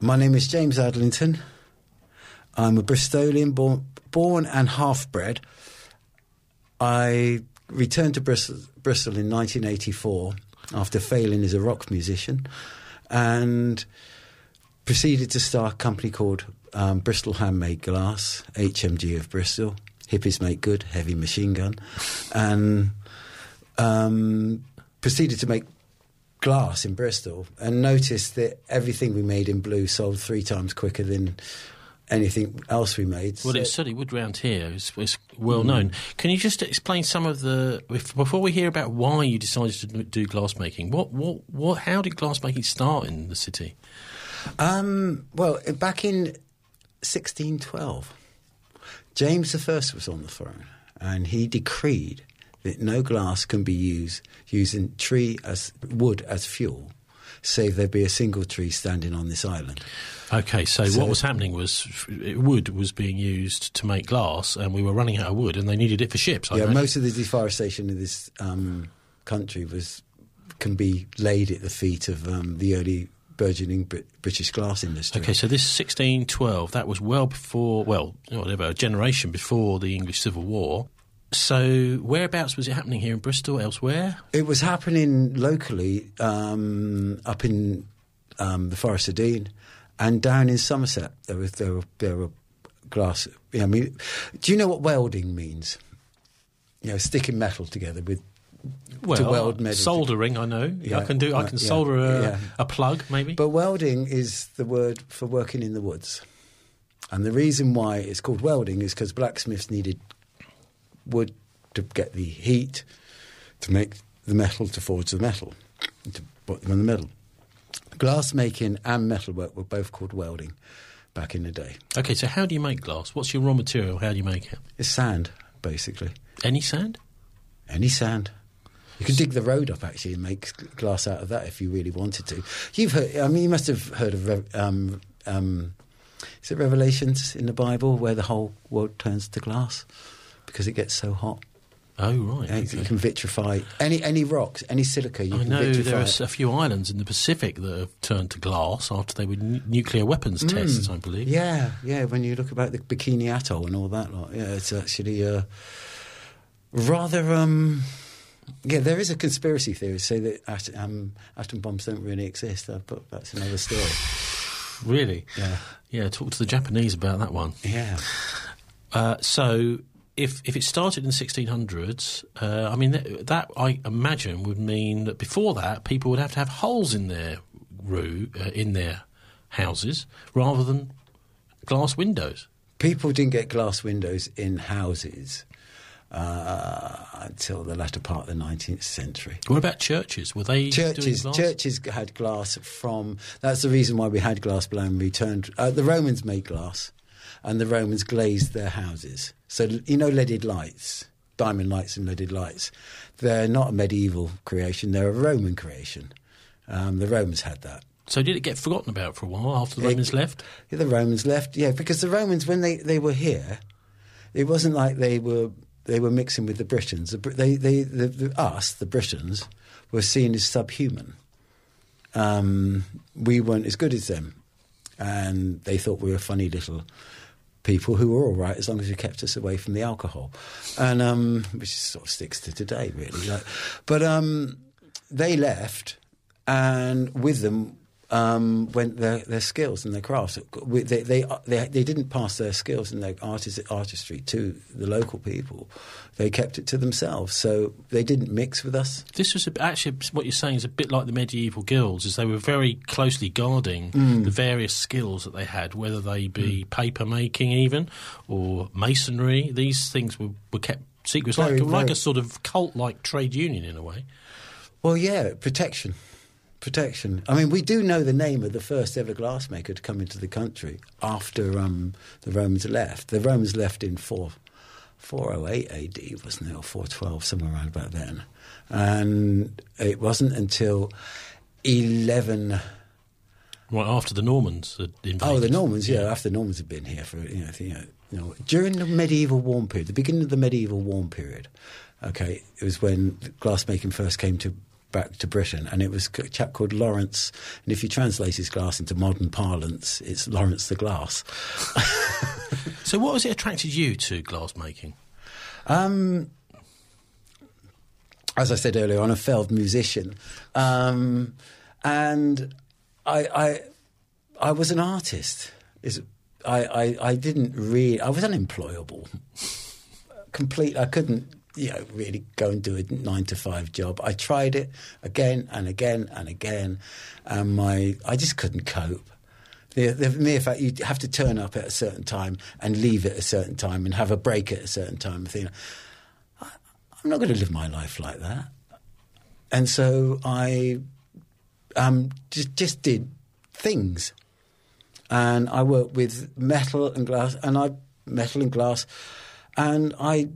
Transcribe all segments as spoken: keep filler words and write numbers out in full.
My name is James Adlington. I'm a Bristolian, born, born and half-bred. I returned to Bristol, Bristol in nineteen eighty-four after failing as a rock musician and proceeded to start a company called um, Bristol Handmade Glass, H M G of Bristol, Hippies Make Good, Heavy Machine Gun, and um, proceeded to make glass in Bristol and noticed that everything we made in blue sold three times quicker than anything else we made. Well, so it certainly would round here. It's, it's well mm. known. Can you just explain some of the... If, before we hear about why you decided to do glassmaking, what, what, what, how did glassmaking start in the city? Um, well, back in sixteen twelve, James the First was on the throne and he decreed that no glass can be used using tree as wood as fuel, save there be a single tree standing on this island. Okay, so, so what was happening was wood was being used to make glass, and we were running out of wood, and they needed it for ships. I yeah, imagine. Most of the deforestation in this um, country was can be laid at the feet of um, the early burgeoning Br- British glass industry. Okay, so this sixteen twelve, that was well before, well, whatever, a generation before the English Civil War. So whereabouts was it happening here in Bristol, elsewhere? It was happening locally um, up in um, the Forest of Dean and down in Somerset. There was there were, there were glass... I mean, do you know what welding means? You know, sticking metal together with... Well, to weld metal. Soldering, I know. Yeah, I can do. I can yeah, solder a, yeah. a plug, maybe. But welding is the word for working in the woods. And the reason why it's called welding is because blacksmiths needed... wood to get the heat to make the metal to forge the metal, to put them in the metal. Glass making and metalwork were both called welding back in the day. Okay, so how do you make glass? What's your raw material? How do you make it? It's sand, basically. Any sand? Any sand. You could dig the road up, actually, and make glass out of that if you really wanted to. You've heard, I mean, you must have heard of... Um, um, is it Revelations in the Bible where the whole world turns to glass? Because it gets so hot. Oh, right. Yeah, okay. You can vitrify any any rocks, any silica. You I can know vitrify there are it. a few islands in the Pacific that have turned to glass after they were n- nuclear weapons mm. tests, I believe. Yeah, yeah. When you look about the Bikini Atoll and all that lot, yeah, it's actually uh, rather. Um, yeah, there is a conspiracy theory say that at, um, atom bombs don't really exist, but that's another story. Really? Yeah. Yeah. Talk to the Japanese about that one. Yeah. Uh, so. If if it started in the sixteen hundreds, uh, I mean, th- that, I imagine, would mean that before that, people would have to have holes in their roo- uh, in their houses rather than glass windows. People didn't get glass windows in houses uh, until the latter part of the nineteenth century. What about churches? Were they churches, doing glass? Churches had glass from... That's the reason why we had glass blown returned. Uh, the Romans made glass. And the Romans glazed their houses. So, you know, leaded lights, diamond lights and leaded lights. They're not a medieval creation, they're a Roman creation. Um, the Romans had that. So did it get forgotten about for a while after the Romans it, left? Yeah, the Romans left, yeah, because the Romans, when they, they were here, it wasn't like they were they were mixing with the Britons. The, they, they, the, the, us, the Britons, were seen as subhuman. Um, we weren't as good as them. And they thought we were funny little... people who were all right as long as you kept us away from the alcohol, and um, which sort of sticks to today, really. Like, but um, they left, and with them um, went their, their skills and their crafts. They, they they they didn't pass their skills and their artis- artistry to the local people. They kept it to themselves, so they didn't mix with us. This was a, actually what you're saying is a bit like the medieval guilds, is they were very closely guarding mm. the various skills that they had, whether they be mm. paper making even or masonry. These things were, were kept secret, very, like, very, like a sort of cult-like trade union in a way. Well, yeah, protection. Protection. I mean, we do know the name of the first ever glassmaker to come into the country after um, the Romans left. The Romans left in four, four oh eight A D, wasn't it, or four twelve, somewhere around about then. And it wasn't until eleven... Well, after the Normans had invaded. Oh, the Normans, yeah, yeah, after the Normans had been here for, you know, you know, during the medieval warm period, the beginning of the medieval warm period, okay, it was when glassmaking first came to back to Britain, and it was a chap called Lawrence, and if you translate his glass into modern parlance, it's Lawrence the Glass. So what was it attracted you to glass making? Um, as I said earlier, I'm a failed musician, um, and I, I, I was an artist. Is I, I, I didn't really. I was unemployable. Complete. I couldn't. You know, really go and do a nine to five job. I tried it again and again and again, and my I just couldn't cope. The, the mere fact you have to turn up at a certain time and leave at a certain time and have a break at a certain time. And think, I, I'm not going to live my life like that. And so I um, just, just did things. And I worked with metal and glass, and I metal and glass, and I...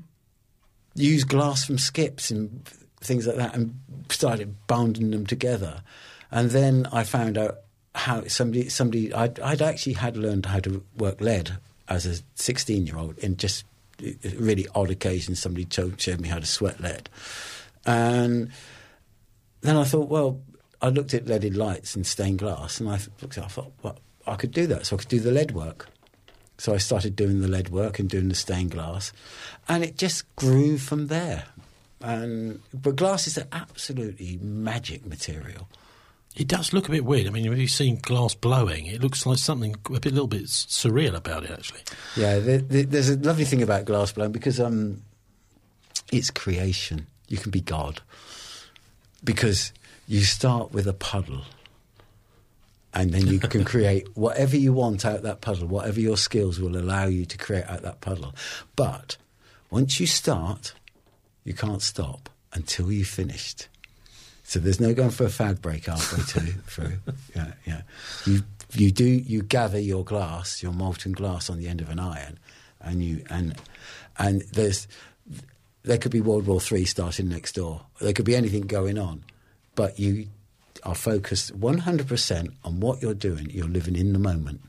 use glass from skips and things like that, and started binding them together. And then I found out how somebody, somebody, I'd, I'd actually had learned how to work lead as a sixteen-year-old, in just really odd occasions. Somebody told, showed me how to sweat lead, and then I thought, well, I looked at leaded lights and stained glass, and I looked, I thought, well, I could do that, so I could do the lead work. So I started doing the lead work and doing the stained glass, and it just grew from there. And but glass is an absolutely magic material. It does look a bit weird. I mean, if you've seen glass blowing, it looks like something a bit, little bit surreal about it, actually. Yeah, there, there, there's a lovely thing about glass blowing, because um, it's creation. You can be God, because you start with a puddle. And then you can create whatever you want out of that puddle, whatever your skills will allow you to create out of that puddle. But once you start, you can't stop until you've finished. So there's no going for a fag break halfway to, through. Yeah, yeah. You you do you gather your glass, your molten glass, on the end of an iron, and you and and there's there could be World War Three starting next door. There could be anything going on, but you. Are focused one hundred percent on what you're doing. You're living in the moment.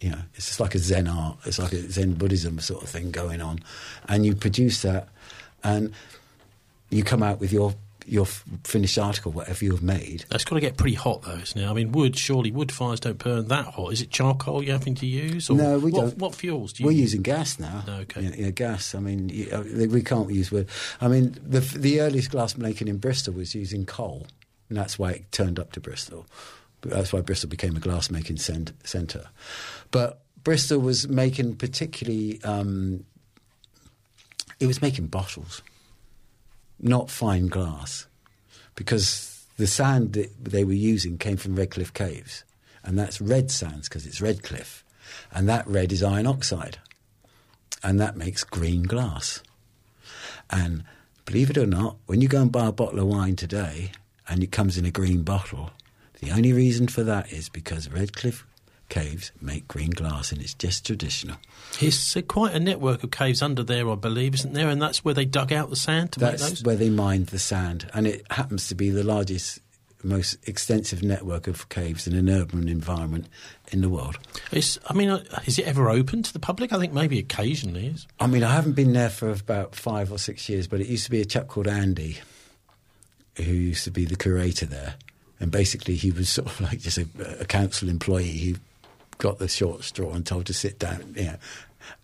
You know, it's just like a Zen art. It's like a Zen Buddhism sort of thing going on. And you produce that, and you come out with your your finished article, whatever you've made. That's got to get pretty hot, though, isn't it? I mean, wood, surely wood fires don't burn that hot. Is it charcoal you're having to use? Or no, we what, don't. What fuels do you We're use? using gas now. No, okay. You know, you know, gas, I mean, you, we can't use wood. I mean, the, the earliest glass making in Bristol was using coal. And that's why it turned up to Bristol. That's why Bristol became a glass-making centre. But Bristol was making particularly... Um, it was making bottles, not fine glass, because the sand that they were using came from Redcliffe Caves, and that's red sands because it's Redcliffe, and that red is iron oxide, and that makes green glass. And believe it or not, when you go and buy a bottle of wine today... and it comes in a green bottle. The only reason for that is because Redcliffe Caves make green glass, and it's just traditional. It's a, quite a network of caves under there, I believe, isn't there? And that's where they dug out the sand to that's make those? That's where they mined the sand, and it happens to be the largest, most extensive network of caves in an urban environment in the world. It's, I mean, is it ever open to the public? I think maybe occasionally is. I mean, I haven't been there for about five or six years, but it used to be a chap called Andy... who used to be the curator there, and basically he was sort of like just a, a council employee who got the short straw and told to sit down, you know.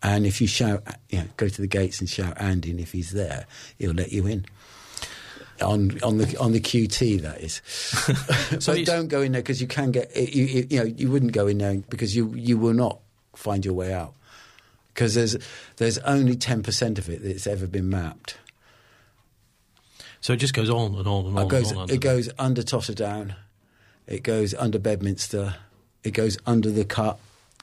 And if you shout, you know, go to the gates and shout Andy, and if he's there, he'll let you in. On on the on the Q T, that is. So but don't go in there, because you can get you, you you know you wouldn't go in there because you you will not find your way out, because there's there's only ten percent of it that's ever been mapped. So it just goes on and on and on. It goes, and on under it goes under Totterdown, it goes under Bedminster, it goes under the Cut,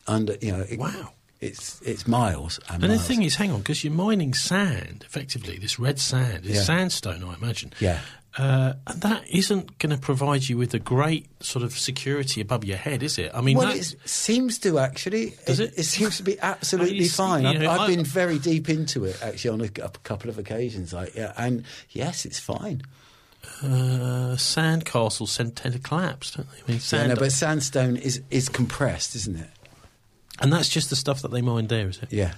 under you know. It, wow, it's it's miles and, and miles. The thing is, hang on, because you're mining sand effectively. This red sand, it's yeah. sandstone, I imagine. Yeah, uh, and that isn't going to provide you with a great sort of security above your head, is it? I mean, well, it seems to actually. Does it? It, it seems to be absolutely I mean, fine. You know, I've, I've been very deep into it actually on a, a couple of occasions, like yeah, and yes, it's fine. Uh, sand castles tend to collapse, don't they? I mean, sand yeah, no, but sandstone is is compressed, isn't it? And that's just the stuff that they mine there, is it? Yeah.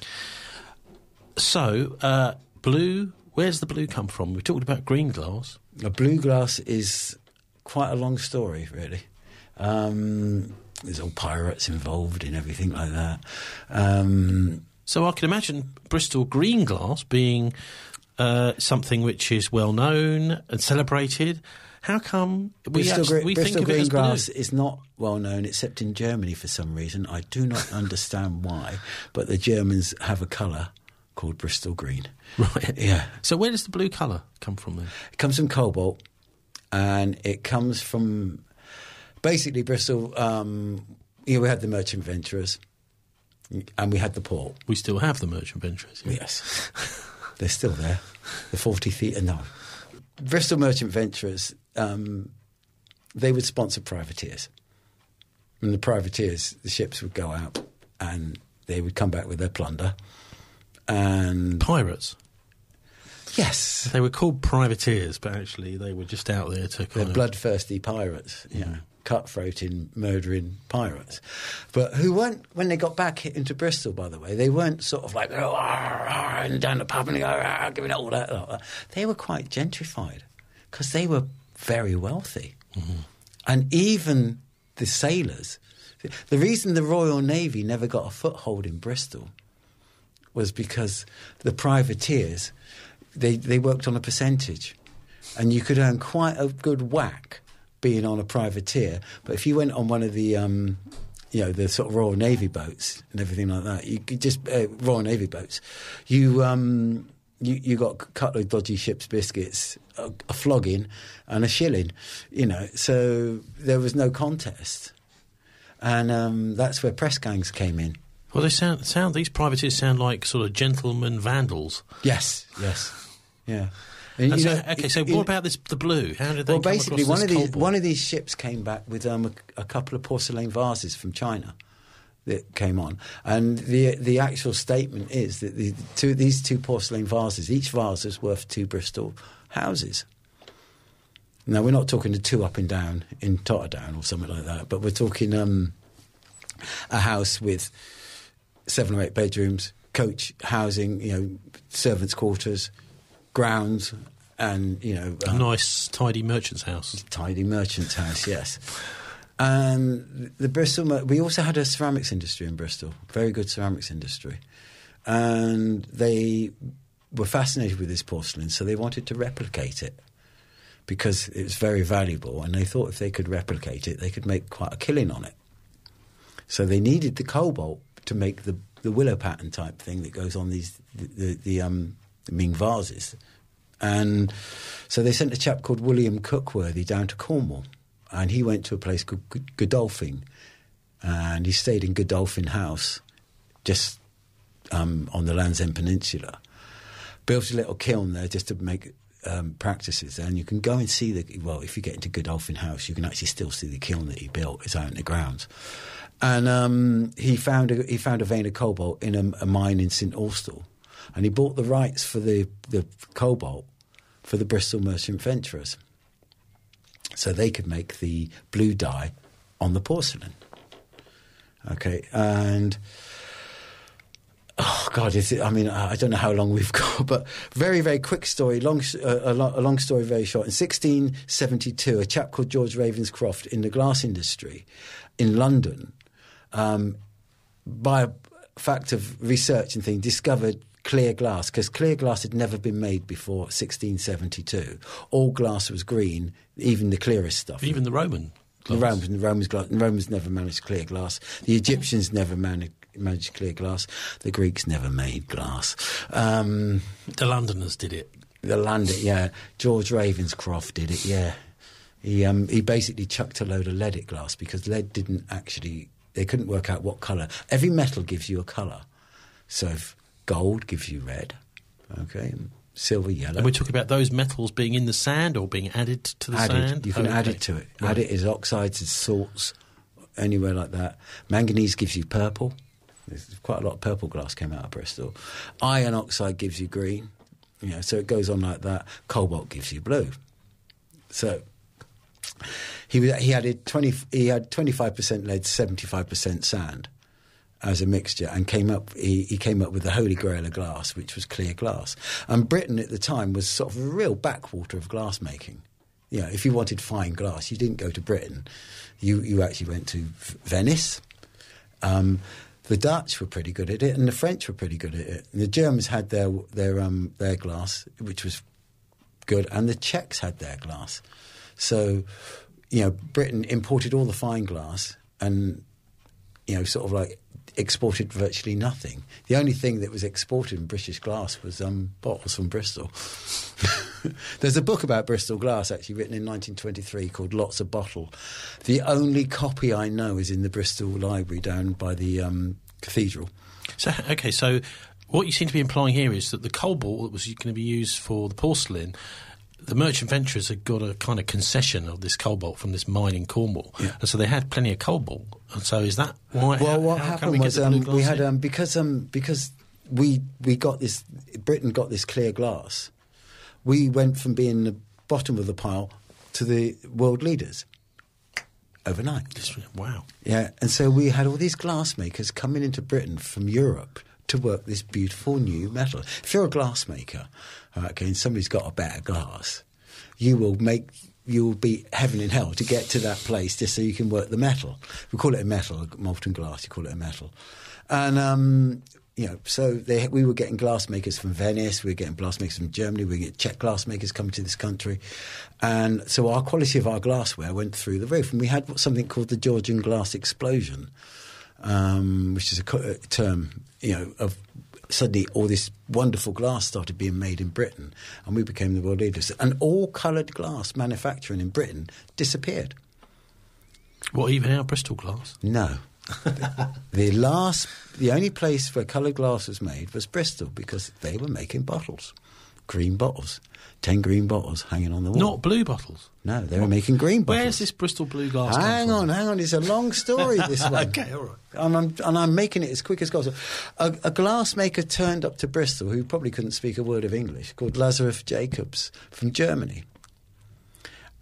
So, uh, blue, where's the blue come from? We talked about green glass. Now, blue glass is quite a long story, really. Um, there's all pirates involved in everything like that. Um, so I can imagine Bristol green glass being uh, something which is well known and celebrated. How come we, Bristol, actually, we Bristol think of it as blue? Bristol green glass is not well known, except in Germany for some reason. I do not understand why, but the Germans have a colour called Bristol green. Right. Yeah. So where does the blue colour come from then? It comes from cobalt, and it comes from... Basically, Bristol, um, yeah, we had the merchant venturers, and we had the port. We still have the merchant venturers. Yeah. Yes. They're still there. The forty-theatre, no. Bristol merchant venturers, um, they would sponsor privateers. And the privateers, the ships would go out, and they would come back with their plunder. And pirates? Yes. They were called privateers, but actually they were just out there to... They're bloodthirsty pirates, yeah. You know. Cutthroating, murdering pirates, but who weren't, when they got back into Bristol, by the way, they weren't sort of like, oh, arr, arr, and down the pub and go, giving all that, all that. They were quite gentrified because they were very wealthy. Mm-hmm. And even the sailors, the reason the Royal Navy never got a foothold in Bristol was because the privateers, they, they worked on a percentage, and you could earn quite a good whack being on a privateer, but if you went on one of the, um, you know, the sort of Royal Navy boats and everything like that, you could just uh, Royal Navy boats, you um, you, you got a couple of dodgy ship's biscuits, a, a flogging, and a shilling, you know. So there was no contest, and um, that's where press gangs came in. Well, they sound sound these privateers sound like sort of gentlemen vandals. Yes, yes, yeah. And, you know, so, okay, so it, what about this? The blue? How did they? Well, come basically, across one this of these cobalt? one of these ships came back with um, a, a couple of porcelain vases from China that came on, and the the actual statement is that the two these two porcelain vases, each vase is worth two Bristol houses. Now, we're not talking the two up and down in Totterdown or something like that, but we're talking um, a house with seven or eight bedrooms, coach housing, you know, servants' quarters, grounds, and, you know... Uh, a nice, tidy merchant's house. Tidy merchant's house, yes. And the Bristol... We also had a ceramics industry in Bristol, very good ceramics industry. And they were fascinated with this porcelain, so they wanted to replicate it because it was very valuable, and they thought if they could replicate it, they could make quite a killing on it. So they needed the cobalt to make the, the willow pattern type thing that goes on these... the, the, the um. Ming vases. And so they sent a chap called William Cookworthy down to Cornwall, and he went to a place called Godolphin, and he stayed in Godolphin House, just um, on the Land's End Peninsula. Built a little kiln there just to make um, practices there, and you can go and see the... Well, if you get into Godolphin House, you can actually still see the kiln that he built. It's out in the grounds. And um, he found a, he found a vein of cobalt in a, a mine in St Austell. And he bought the rights for the, the cobalt for the Bristol merchant venturers, so they could make the blue dye on the porcelain. Okay, and oh God, is it? I mean, I don't know how long we've got, but very, very quick story. Long, uh, a long story, very short. In sixteen seventy-two, a chap called George Ravenscroft in the glass industry in London, um, by a fact of research and thing, discovered clear glass, because clear glass had never been made before sixteen seventy-two. All glass was green, even the clearest stuff. Even the Roman glass. The Romans, the Romans, glass, the Romans never managed clear glass. The Egyptians never managed, managed clear glass. The Greeks never made glass. Um, the Londoners did it. The London, yeah. George Ravenscroft did it, yeah. He, um, he basically chucked a load of lead at glass, because lead didn't actually... They couldn't work out what colour. Every metal gives you a colour. So if gold gives you red, okay, silver, yellow. And we're talking about those metals being in the sand or being added to the added. sand? You can oh, add okay. it to it. Right. Add it as oxides, as salts, anywhere like that. Manganese gives you purple. There's quite a lot of purple glass came out of Bristol. Iron oxide gives you green. You know, so it goes on like that. Cobalt gives you blue. So... He was, he added twenty. He had twenty-five percent lead, seventy-five percent sand as a mixture, and came up. He, he came up with the holy grail of glass, which was clear glass. And Britain at the time was sort of a real backwater of glass making. You know, if you wanted fine glass, you didn't go to Britain. You you actually went to Venice. Um, the Dutch were pretty good at it, and the French were pretty good at it. And the Germans had their their um, their glass, which was good, and the Czechs had their glass. So, you know, Britain imported all the fine glass and, you know, sort of like exported virtually nothing. The only thing that was exported in British glass was um, bottles from Bristol. There's a book about Bristol glass, actually, written in nineteen twenty-three called Lots of Bottle. The only copy I know is in the Bristol Library down by the um, cathedral. So, OK, so what you seem to be implying here is that the cobalt that was going to be used for the porcelain, the merchant venturers had got a kind of concession of this cobalt from this mine in Cornwall, yeah. And so they had plenty of cobalt. And so is that why? Well, how, what how happened we was um, we had um, because um, because we we got this. Britain got this clear glass. We went from being the bottom of the pile to the world leaders overnight. Wow! Yeah, and so we had all these glassmakers coming into Britain from Europe to work this beautiful new metal. If you're a glassmaker, okay, and somebody's got a better glass, you will make, you will be heaven and hell to get to that place just so you can work the metal. We call it a metal, molten glass, you call it a metal. And, um, you know, so they, we were getting glassmakers from Venice, we were getting glassmakers from Germany, we were getting Czech glassmakers coming to this country. And so our quality of our glassware went through the roof. And we had something called the Georgian glass explosion, um, which is a term, you know, of suddenly all this wonderful glass started being made in Britain, and we became the world leaders. And all coloured glass manufacturing in Britain disappeared. What, even our Bristol glass? No. the, the last, the only place where coloured glass was made was Bristol, because they were making bottles, green bottles, ten green bottles hanging on the wall. Not blue bottles? No, they were making green bottles. Where's this Bristol blue glass? Hang on, hang on, it's a long story, this one. Okay, all right. And I'm, and I'm making it as quick as possible. A, a glassmaker turned up to Bristol, who probably couldn't speak a word of English, called Lazarus Jacobs from Germany.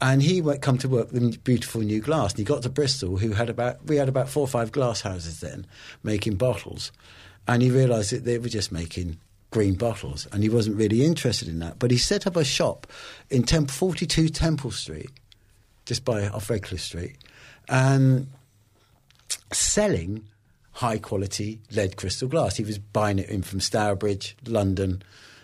And he went, come to work with beautiful new glass. And he got to Bristol, who had about, we had about four or five glass houses then, making bottles. And he realised that they were just making green bottles, and he wasn't really interested in that. But he set up a shop in Temp- forty-two Temple Street, just by off Redcliffe Street, and selling high-quality lead crystal glass. He was buying it in from Stourbridge, London,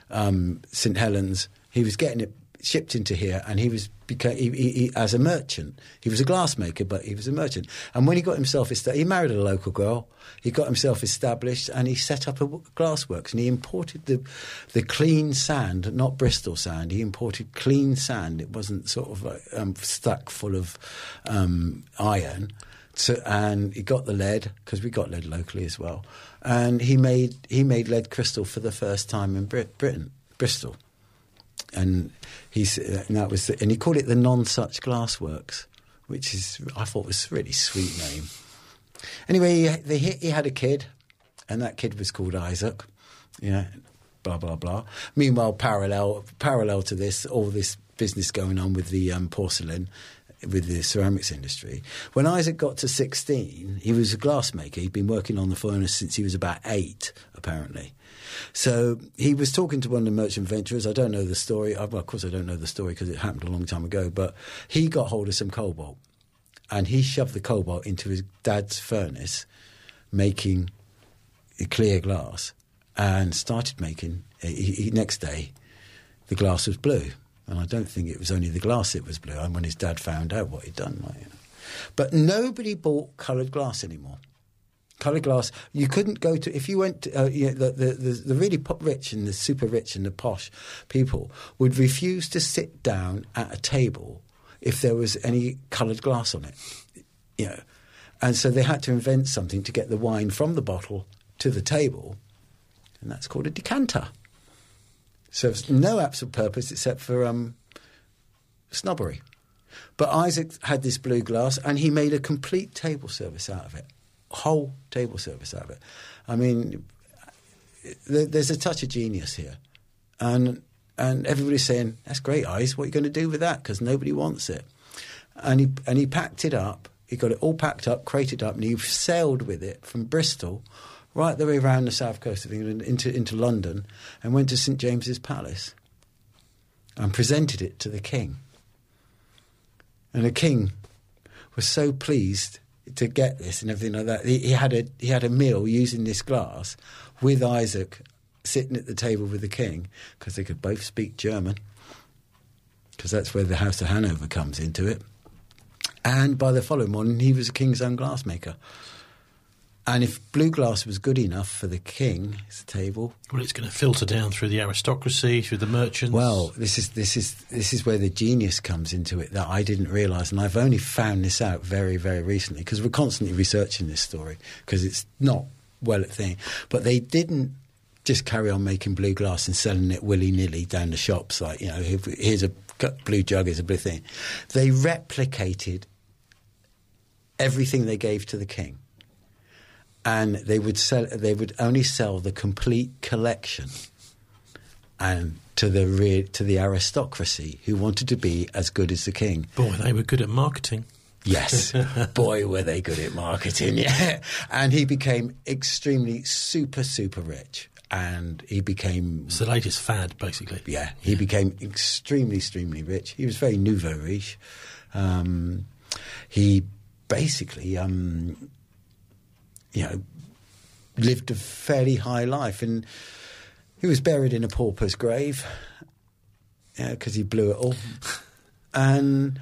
um, St Helens. He was getting it shipped into here, and he was beca- he, he, he, as a merchant. He was a glassmaker, but he was a merchant. And when he got himself established, he married a local girl. He got himself established, and he set up a glassworks. And he imported the the clean sand, not Bristol sand. He imported clean sand. It wasn't sort of like, um, stuck full of um, iron. So, and he got the lead, because we got lead locally as well. And he made he made lead crystal for the first time in Brit- Britain, Bristol. And he and that was the, and he called it the Non-Such Glassworks, which is I thought was a really sweet name. Anyway, he, he, he had a kid, and that kid was called Isaac. You know, blah blah blah. Meanwhile, parallel parallel to this, all this business going on with the um, porcelain, with the ceramics industry. When Isaac got to sixteen, he was a glassmaker. He'd been working on the furnace since he was about eight, apparently. So he was talking to one of the merchant venturers. I don't know the story. Well, of course I don't know the story because it happened a long time ago. But he got hold of some cobalt, and he shoved the cobalt into his dad's furnace, making clear glass, and started making he, he, next day the glass was blue. And I don't think it was only the glass that was blue. And when his dad found out what he'd done, like, you know. But nobody bought coloured glass anymore. Coloured glass, you couldn't go to... If you went to... Uh, you know, the, the, the, the really pop rich and the super rich and the posh people would refuse to sit down at a table if there was any coloured glass on it. You know. And so they had to invent something to get the wine from the bottle to the table, and that's called a decanter. Serves no absolute purpose except for um, snobbery. But Isaac had this blue glass, and he made a complete table service out of it. Whole table service out of it. I mean, there's a touch of genius here, and and everybody's saying that's great, Isaac. What are you going to do with that? Because nobody wants it. And he and he packed it up. He got it all packed up, crated up, and he sailed with it from Bristol right the way around the south coast of England into into London, and went to St James's Palace and presented it to the king. And the king was so pleased to get this and everything like that. He, he had a he had a meal using this glass with Isaac sitting at the table with the king, because they could both speak German, because that's where the House of Hanover comes into it. And by the following morning, he was the king's own glassmaker. And if blue glass was good enough for the king's table, well, it's going to filter down through the aristocracy, through the merchants. Well, this is this is this is where the genius comes into it that I didn't realise, and I've only found this out very, very recently, because we're constantly researching this story because it's not well at thing. But they didn't just carry on making blue glass and selling it willy nilly down the shops, like, you know, here's a blue jug, here's a blue thing. They replicated everything they gave to the king. And they would sell. They would only sell the complete collection, and to the re, to the aristocracy who wanted to be as good as the king. Boy, they were good at marketing. Yes, boy, were they good at marketing. Yeah, and he became extremely super super rich, and he became it's the latest fad, basically. Yeah, he yeah. became extremely extremely rich. He was very nouveau riche. Um, he basically. Um, You know, lived a fairly high life, and he was buried in a pauper's grave, you know, because he blew it all. And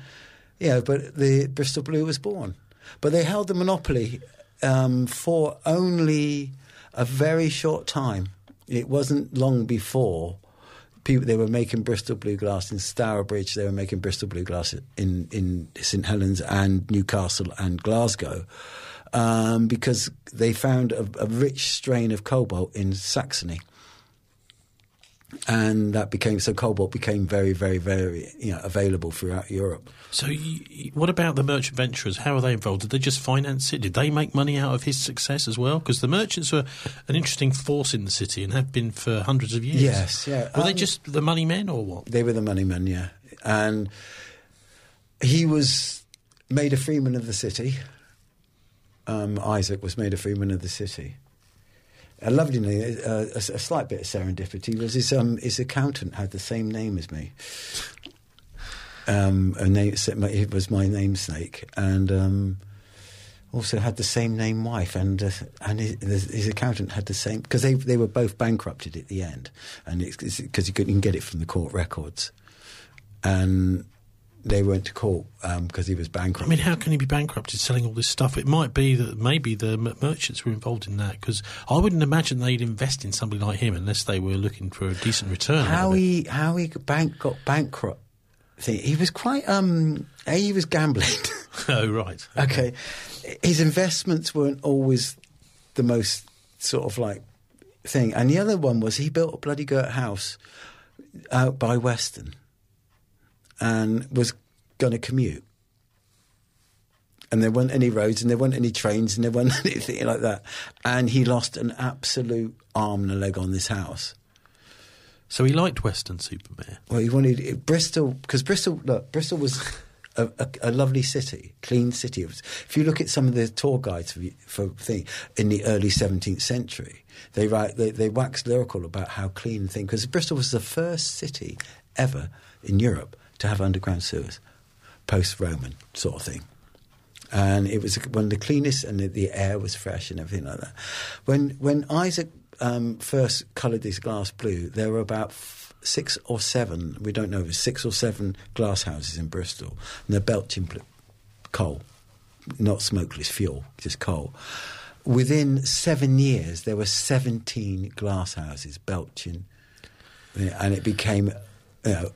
yeah, you know, but the Bristol Blue was born. But they held the monopoly um, for only a very short time. It wasn't long before people they were making Bristol Blue glass in Stourbridge. They were making Bristol Blue glass in in St Helens and Newcastle and Glasgow. Um, because they found a, a rich strain of cobalt in Saxony, and that became so cobalt became very, very, very you know, available throughout Europe. So, you, what about the merchant venturers? How are they involved? Did they just finance it? Did they make money out of his success as well? Because the merchants were an interesting force in the city and have been for hundreds of years. Yes, yeah. Were um, they just the money men, or what? They were the money men, yeah. And he was made a freeman of the city. Um, Isaac was made a freeman of the city. A lovely name, uh, a, a slight bit of serendipity, was his, um, his accountant had the same name as me. Um, and they, it was my namesake. And um, also had the same name wife. And uh, and his, his accountant had the same... Because they they were both bankrupted at the end. And it's because you can get it from the court records. And... they went to court because um, he was bankrupt. I mean, how can he be bankrupted selling all this stuff? It might be that maybe the merchants were involved in that, because I wouldn't imagine they'd invest in somebody like him unless they were looking for a decent return. How he how he bank got bankrupt? See, he was quite um he was gambling. Oh right. Okay. okay, his investments weren't always the most sort of like thing. And the other one was he built a bloody girt house out by Weston. And was going to commute. And there weren't any roads and there weren't any trains and there weren't anything like that. And he lost an absolute arm and a leg on this house. So he liked Weston-super-Mare. Well, he wanted it, Bristol... Because Bristol, look, Bristol was a, a, a lovely city, clean city. It was, if you look at some of the tour guides for, for thing, in the early seventeenth century, they, write, they, they waxed lyrical about how clean things... Because Bristol was the first city ever in Europe... to have underground sewers, post-Roman sort of thing. And it was one of the cleanest, and the, the air was fresh and everything like that. When when Isaac um, first coloured this glass blue, there were about f- six or seven, we don't know, it was six or seven glass houses in Bristol, and they're belching pl- coal, not smokeless fuel, just coal. Within seven years, there were seventeen glass houses belching, and it became... you know,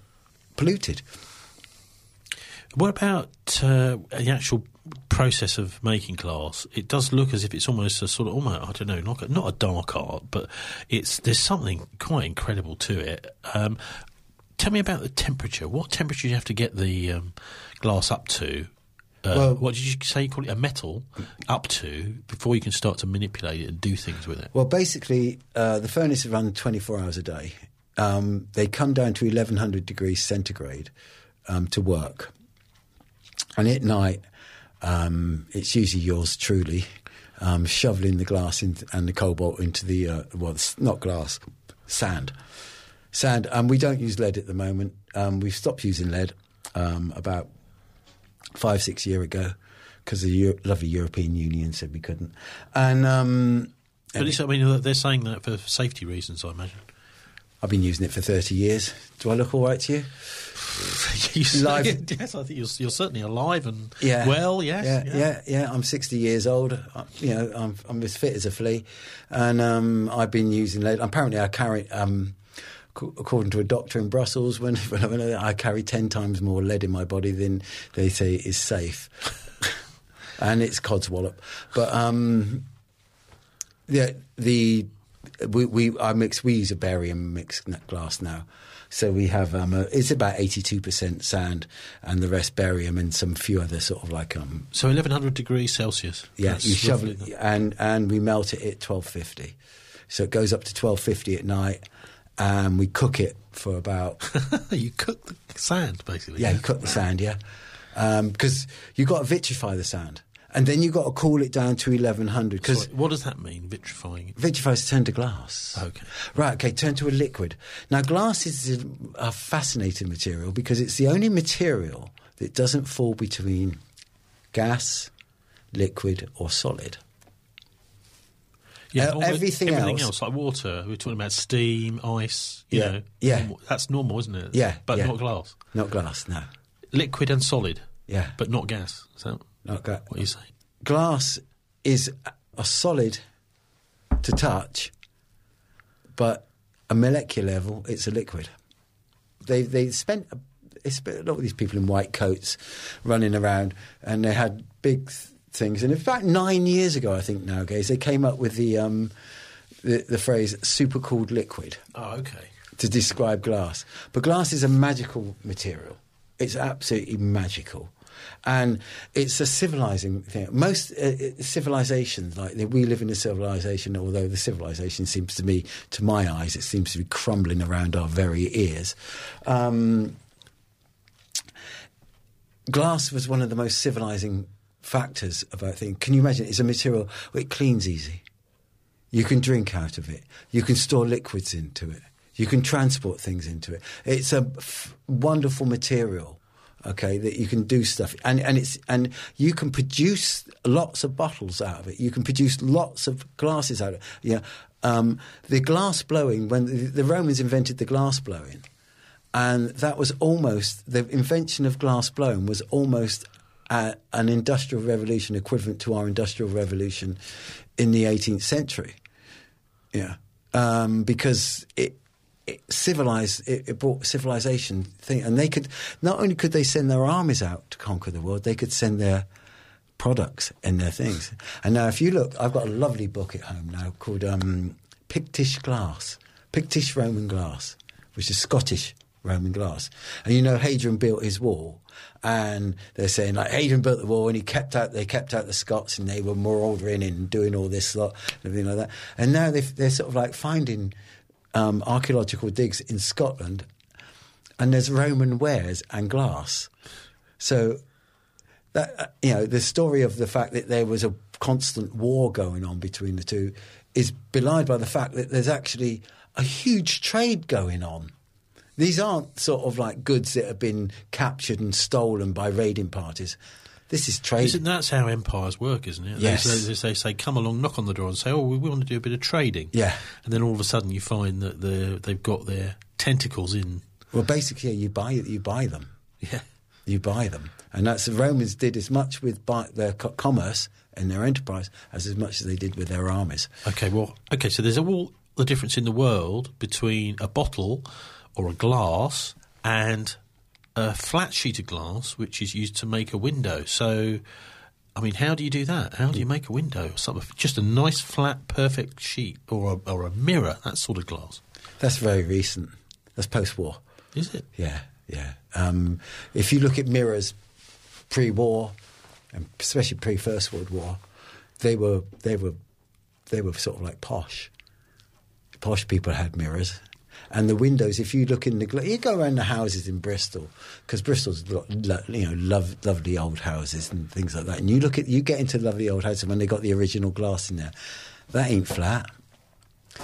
polluted. What about uh, the actual process of making glass? It does look as if it's almost a sort of almost I don't know, not a, not a dark art, but it's there's something quite incredible to it. Um, tell me about the temperature. What temperature do you have to get the um, glass up to? Uh, well, what did you say you call it? A metal up to before you can start to manipulate it and do things with it? Well, basically, uh, the furnace is run twenty-four hours a day. Um, they come down to eleven hundred degrees centigrade um, to work. And at night, um, it's usually yours truly, um, shoveling the glass in, and the cobalt into the, uh, well, not glass, sand. Sand, and um, we don't use lead at the moment. Um, we've stopped using lead um, about five, six year ago, because the Euro- lovely European Union said we couldn't. And um, but it's, I mean, they're saying that for safety reasons, I imagine. I've been using it for thirty years. Do I look all right to you? you live. Yes, I think you're, you're certainly alive and yeah. well, yes. Yeah, yeah, yeah, yeah. I'm sixty years old. I, you know, I'm, I'm as fit as a flea. And um, I've been using... Apparently, I carry... Um, according to a doctor in Brussels, when, when I carry ten times more lead in my body than they say is safe. And it's codswallop. But um, the... the We, we I mix. We use a barium mixed glass now, so we have um, a, it's about eighty-two percent sand, and the rest barium and some few other sort of like um. So eleven hundred degrees Celsius. Yeah, that's you shovel it, and and we melt it at twelve fifty, so it goes up to twelve fifty at night, and we cook it for about. You cook the sand basically. Yeah, yeah. You cook the sand. Yeah, because um, you got to vitrify the sand. And then you've got to cool it down to eleven hundred. Cause Sorry, what does that mean, vitrifying? Vitrify is turn to glass. Okay. Right, okay, turn to a liquid. Now, glass is a, a fascinating material because it's the only material that doesn't fall between gas, liquid or solid. Yeah, uh, everything, everything else, else, like water. We're talking about steam, ice, you yeah, know. Yeah. Normal. That's normal, isn't it? Yeah. But yeah. not glass. Not glass, no. Liquid and solid. Yeah. But not gas, is that... Okay. What are you saying? Glass is a solid to touch, but at molecular level, it's a liquid. They they spent a, they spent a lot of these people in white coats running around, and they had big th- things. And about nine years ago, I think nowadays, they came up with the um, the, the phrase "supercooled liquid." Oh, okay. To describe glass, but glass is a magical material. It's absolutely magical. And it's a civilizing thing. Most uh, civilizations, like we live in a civilization, although the civilization seems to me, to my eyes, it seems to be crumbling around our very ears. Um, glass was one of the most civilizing factors about things. Can you imagine? It's a material, it cleans easy. You can drink out of it. You can store liquids into it. You can transport things into it. It's a f- wonderful material. Okay, that you can do stuff, and and it's and you can produce lots of bottles out of it. You can produce lots of glasses out of it. Yeah, um, the glass blowing when the, the Romans invented the glass blowing, and that was almost the invention of glass blowing was almost a, an industrial revolution equivalent to our industrial revolution in the eighteenth century. Yeah, um, because it. It civilized, it, it brought civilization thing, and they could not only could they send their armies out to conquer the world, they could send their products and their things. And now, if you look, I've got a lovely book at home now called um, Pictish Glass, Pictish Roman Glass, which is Scottish Roman glass. And you know, Hadrian built his wall, and they're saying like Hadrian built the wall, and he kept out, they kept out the Scots, and they were marauding and doing all this lot, everything like that. And now they, they're sort of like finding. Um, archaeological digs in Scotland, and there's Roman wares and glass. So, that uh, you know, the story of the fact that there was a constant war going on between the two is belied by the fact that there's actually a huge trade going on. These aren't sort of like goods that have been captured and stolen by raiding parties. This is trade. Isn't that's how empires work, isn't it? Yes. They, they, they say, come along, knock on the door and say, oh, we want to do a bit of trading. Yeah. And then all of a sudden you find that the, they've got their tentacles in. Well, basically, yeah, you buy you buy them. Yeah. You buy them. And that's the Romans did as much with buy, their co- commerce and their enterprise as, as much as they did with their armies. Okay, well, okay, so there's all the difference in the world between a bottle or a glass and... a flat sheet of glass, which is used to make a window. So, I mean, how do you do that? How do you make a window? Something just a nice, flat, perfect sheet, or a, or a mirror, that sort of glass. That's very recent. That's post-war. Is it? Yeah, yeah. Um, if you look at mirrors pre-war, and especially pre-First World War, they were they were they were sort of like posh. Posh people had mirrors. And the windows, if you look in the... You go around the houses in Bristol, because Bristol's got, you know, love, lovely old houses and things like that. And you look at, you get into lovely old houses when they got the original glass in there. That ain't flat.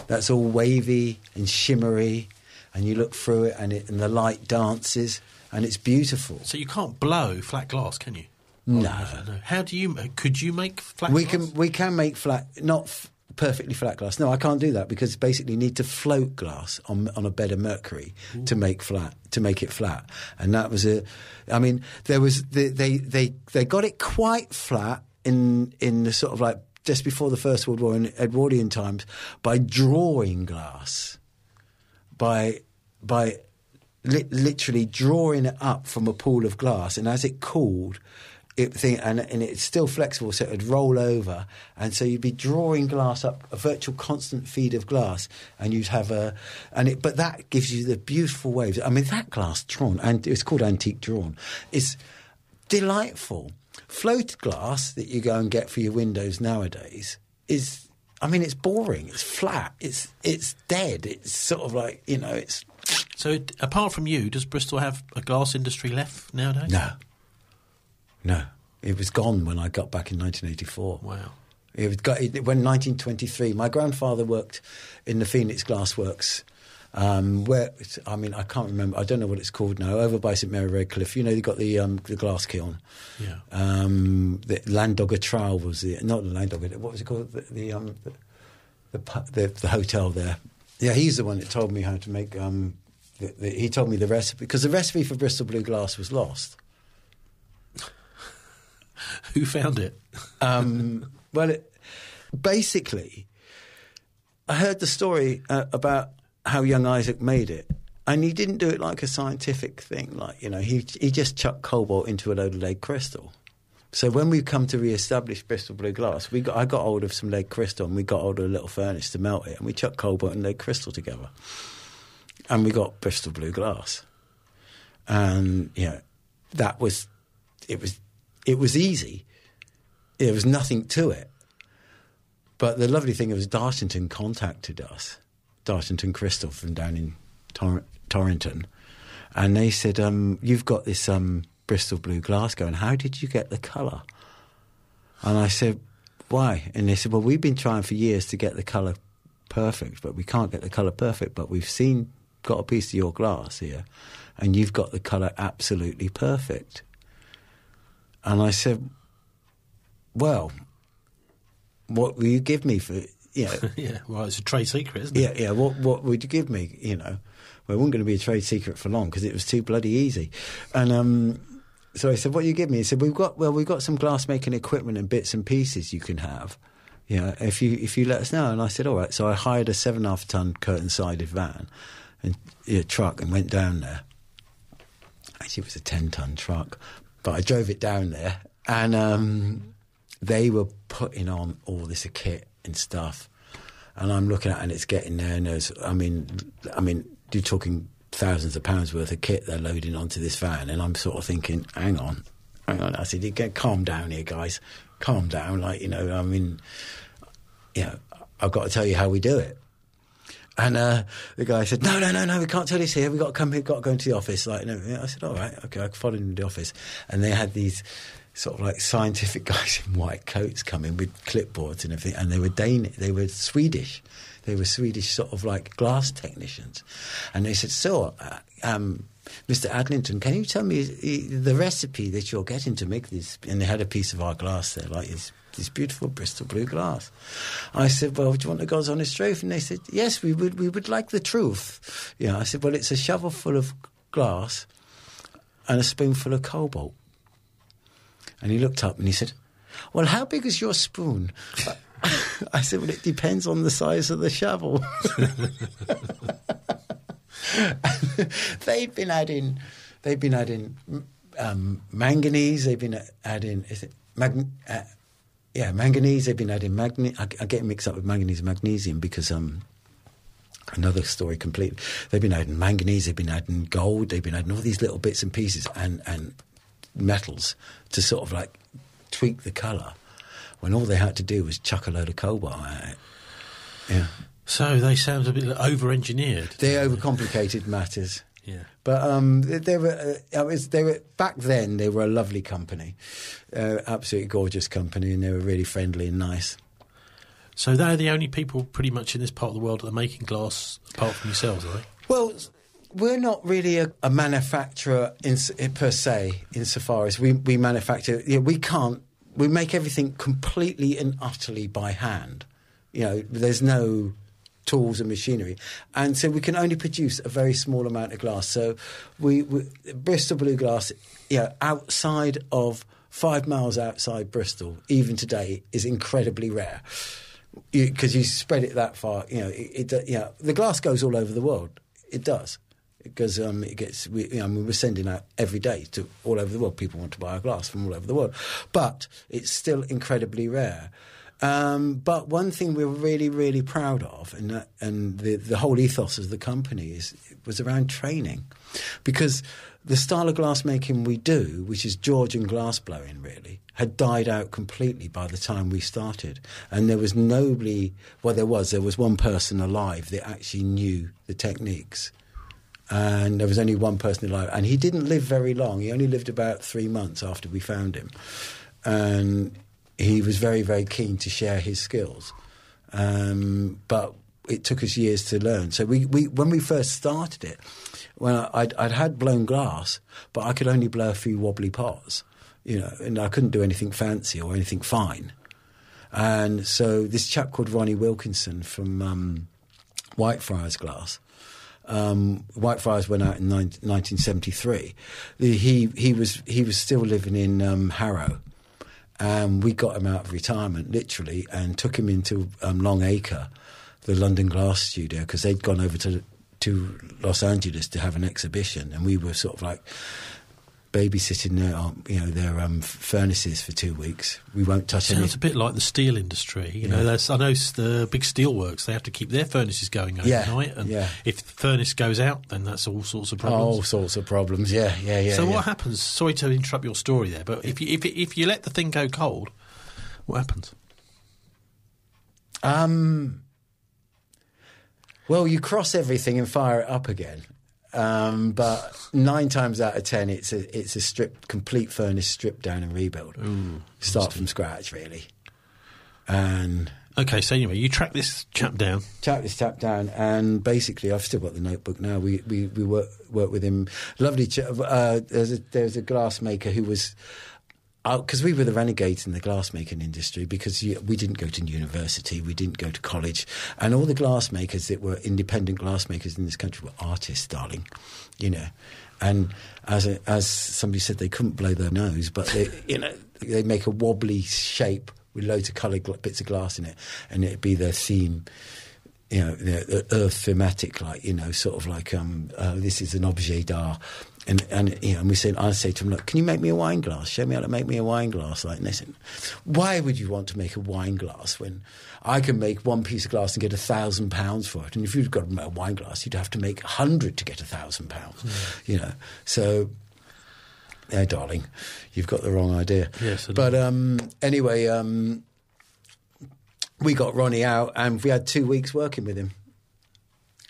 That's all wavy and shimmery. And you look through it and, it, and the light dances. and it's beautiful. So you can't blow flat glass, can you? No. Oh, how do you? Could you make flat we glass? We can. We can make flat, not f perfectly flat glass. No, I can't do that because basically you need to float glass on on a bed of mercury. Ooh. to make flat to make it flat. And that was a. I mean, there was the, they they they got it quite flat in in the sort of like just before the First World War in Edwardian times by drawing glass, by by. Li literally drawing it up from a pool of glass, and as it cooled, it thing, and, and it's still flexible, so it would roll over, and so you'd be drawing glass up a virtual constant feed of glass, and you'd have a, and it, but that gives you the beautiful waves. I mean, that glass drawn, and it's called antique drawn, is delightful. Float glass that you go and get for your windows nowadays is, I mean, it's boring, it's flat, it's it's dead, it's sort of like, you know, it's. So, it, apart from you, does Bristol have a glass industry left nowadays? No. No. It was gone when I got back in nineteen eighty-four. Wow. It was got, it, when nineteen twenty-three, my grandfather worked in the Phoenix Glassworks, um, where, I mean, I can't remember, I don't know what it's called now, over by St Mary Redcliffe. You know, they've got the, um, the glass kiln. Yeah. Um, the Landogger Trowel was the, not the Landogger, what was it called? The, the, um, the, the, the hotel there. Yeah, he's the one that told me how to make. Um, the, the, he told me the recipe because the recipe for Bristol Blue Glass was lost. Who found it? Um, well, it, basically, I heard the story uh, about how young Isaac made it, and he didn't do it like a scientific thing. Like, you know, he he just chucked cobalt into a load of lead crystal. So when we come to re-establish Bristol Blue Glass, we got, I got hold of some lead crystal and we got hold of a little furnace to melt it, and we chucked cobalt and lead crystal together. And we got Bristol Blue Glass. And, you know, that was it, was... it was easy. There was nothing to it. But the lovely thing was Dartington contacted us, Dartington Crystal from down in Tor Torrington, and they said, um, you've got this... Um, Bristol Blue Glass going, how did you get the colour? And I said, why? And they said, well, we've been trying for years to get the colour perfect, but we can't get the colour perfect, but we've seen, got a piece of your glass here, and you've got the colour absolutely perfect. And I said, well, what will you give me for, you know... yeah, well, it's a trade secret, isn't it? Yeah, yeah, what, what would you give me, you know? Well, it wasn't going to be a trade secret for long because it was too bloody easy. And, um... so I said, what do you give me? He said, we've got, well, we've got some glass-making equipment and bits and pieces you can have, you know, if you, if you let us know. And I said, all right. So I hired a seven and a half ton curtain-sided van and you know, truck and went down there. Actually, it was a ten ton truck, but I drove it down there. And um, they were putting on all this kit and stuff. And I'm looking at it and it's getting there. And there's, I mean, I mean, you're talking... thousands of pounds worth of kit they're loading onto this van, and I'm sort of thinking, hang on, hang on. I said, you get, calm down here, guys, calm down. Like, you know, I mean, you know, I've got to tell you how we do it. And uh, the guy said, no, no, no, no, we can't tell this here. We've got to come here, got to go into the office. Like, no. I said, all right, okay, I followed him to the office. And they had these sort of like scientific guys in white coats coming with clipboards and everything, and they were Danish, they were Swedish. They were Swedish sort of like glass technicians. And they said, so, uh, um, Mister Adlington, can you tell me the recipe that you're getting to make this? And they had a piece of our glass there, like this, this beautiful Bristol Blue Glass. I said, well, do you want the God's honest truth? And they said, yes, we would, we would like the truth. Yeah, I said, well, it's a shovelful of glass and a spoonful of cobalt. And he looked up and he said, well, how big is your spoon? I said, well, it depends on the size of the shovel. they've been adding, they've been adding um, manganese. They've been adding, is it mag? Uh, yeah, manganese. They've been adding magne. I, I get mixed up with manganese and magnesium because um, another story completely. They've been adding manganese. They've been adding gold. They've been adding all these little bits and pieces and and metals to sort of like tweak the colour. When all they had to do was chuck a load of cobalt at it. Yeah. So they sound a bit over-engineered. They overcomplicated matters. Yeah. But um, they were, uh, was, they were, back then they were a lovely company, uh, absolutely gorgeous company, and they were really friendly and nice. So they're the only people pretty much in this part of the world that are making glass apart from yourselves, are they? Well, we're not really a, a manufacturer in, per se, insofar as we, we manufacture. You know, we can't. We make everything completely and utterly by hand. You know, there's no tools and machinery, and so we can only produce a very small amount of glass. So, we, we Bristol Blue Glass, you know, outside of five miles outside Bristol, even today, is incredibly rare. Because you, you spread it that far, you know, it, it, you know, the glass goes all over the world. It does, because um, it gets. We, you know, I mean, we're sending out every day to all over the world. People want to buy our glass from all over the world, but it's still incredibly rare. Um, but one thing we're really, really proud of, and that, and the, the whole ethos of the company is it was around training, because the style of glassmaking we do, which is Georgian glassblowing, really, had died out completely by the time we started. And there was nobody, well, there was, there was one person alive that actually knew the techniques. And there was only one person alive. And he didn't live very long. He only lived about three months after we found him. And he was very, very keen to share his skills. Um, but it took us years to learn. So we, we when we first started it, well, I'd, I'd had blown glass, but I could only blow a few wobbly pots, you know, and I couldn't do anything fancy or anything fine. And so this chap called Ronnie Wilkinson from um, Whitefriars Glass, um, Whitefriars went out in nineteen seventy-three. He he was he was still living in um, Harrow, and we got him out of retirement literally and took him into um, Longacre, the London Glass Studio, because they'd gone over to. to Los Angeles to have an exhibition, and we were sort of like babysitting their, um, you know, their um, furnaces for two weeks. We won't touch anything. Sounds any. a bit like the steel industry, you yeah. know. There's, I know the big steelworks, they have to keep their furnaces going overnight, yeah. and yeah. if the furnace goes out, then that's all sorts of problems. All sorts of problems, yeah, yeah, yeah. So yeah. what happens? Sorry to interrupt your story there, but if you, if if you let the thing go cold, what happens? Um. Well, you cross everything and fire it up again, um, but nine times out of ten, it's a it's a strip, complete furnace strip down and rebuild. Ooh, start from scratch, really. And okay, so anyway, you track this chap down. Track this chap down, and basically, I've still got the notebook now. We we, we work work with him. Lovely. Ch- uh, there's a, there's a glassmaker who was. Because we were the renegades in the glassmaking industry, because you, we didn't go to university, we didn't go to college, and all the glassmakers that were independent glassmakers in this country were artists, darling, you know. And as a, as somebody said, they couldn't blow their nose, but they, you know, they make a wobbly shape with loads of coloured gl- bits of glass in it, and it'd be their theme. You know, the earth thematic, like, you know, sort of like, um, uh, this is an objet d'art. And, and you know, and we said, I say to them, look, can you make me a wine glass? Show me how to make me a wine glass. Like, and they said, why would you want to make a wine glass when I can make one piece of glass and get a thousand pounds for it? And if you've got a wine glass, you'd have to make a hundred to get a thousand pounds, you know. So, there, darling, you've got the wrong idea. Yes, I but um, anyway, um, we got Ronnie out, and we had two weeks working with him.